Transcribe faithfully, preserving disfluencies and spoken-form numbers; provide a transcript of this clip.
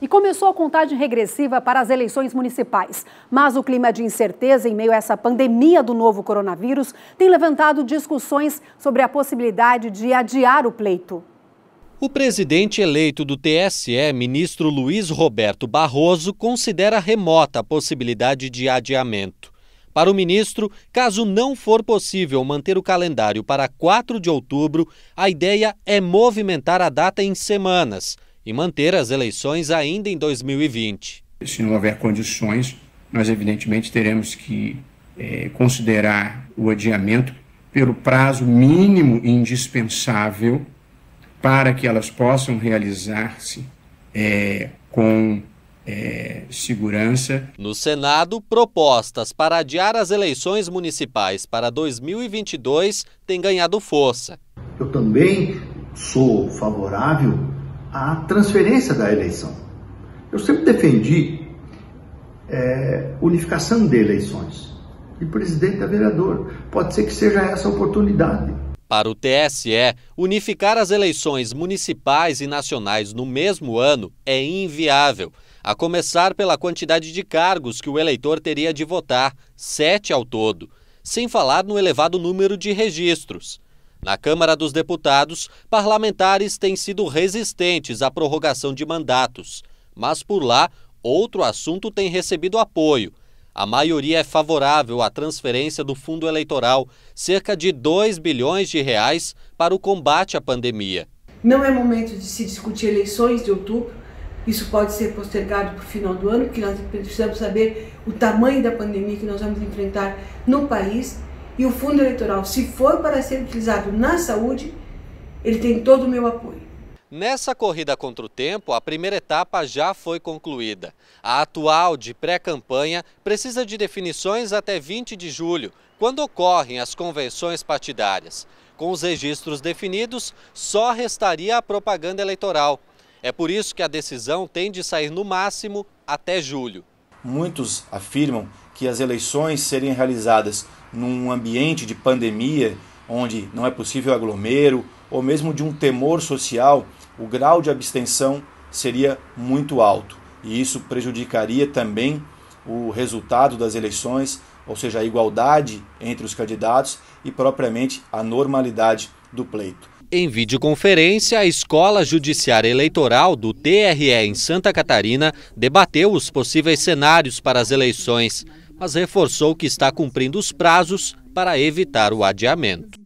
E começou a contagem regressiva para as eleições municipais. Mas o clima de incerteza em meio a essa pandemia do novo coronavírus tem levantado discussões sobre a possibilidade de adiar o pleito. O presidente eleito do T S E, ministro Luiz Roberto Barroso, considera remota a possibilidade de adiamento. Para o ministro, caso não for possível manter o calendário para quatro de outubro, a ideia é movimentar a data em semanas e manter as eleições ainda em dois mil e vinte. Se não houver condições, nós evidentemente teremos que eh, considerar o adiamento pelo prazo mínimo indispensável para que elas possam realizar-se eh, com É, segurança. No Senado, propostas para adiar as eleições municipais para dois mil e vinte e dois têm ganhado força. Eu também sou favorável à transferência da eleição. Eu sempre defendi é, unificação de eleições de presidente a vereador. Pode ser que seja essa a oportunidade. Para o T S E, unificar as eleições municipais e nacionais no mesmo ano é inviável, a começar pela quantidade de cargos que o eleitor teria de votar, sete ao todo, sem falar no elevado número de registros. Na Câmara dos Deputados, parlamentares têm sido resistentes à prorrogação de mandatos, mas por lá, outro assunto tem recebido apoio. A maioria é favorável à transferência do fundo eleitoral, cerca de dois bilhões de reais, para o combate à pandemia. Não é momento de se discutir eleições de outubro. Isso pode ser postergado para o final do ano, porque nós precisamos saber o tamanho da pandemia que nós vamos enfrentar no país. E o fundo eleitoral, se for para ser utilizado na saúde, ele tem todo o meu apoio. Nessa corrida contra o tempo, a primeira etapa já foi concluída. A atual de pré-campanha precisa de definições até vinte de julho, quando ocorrem as convenções partidárias. Com os registros definidos, só restaria a propaganda eleitoral. É por isso que a decisão tem de sair no máximo até julho. Muitos afirmam que as eleições serem realizadas num ambiente de pandemia, onde não é possível aglomero, ou mesmo de um temor social, o grau de abstenção seria muito alto. E isso prejudicaria também o resultado das eleições, ou seja, a igualdade entre os candidatos e propriamente a normalidade do pleito. Em videoconferência, a Escola Judiciária Eleitoral do T R E em Santa Catarina debateu os possíveis cenários para as eleições, mas reforçou que está cumprindo os prazos para evitar o adiamento.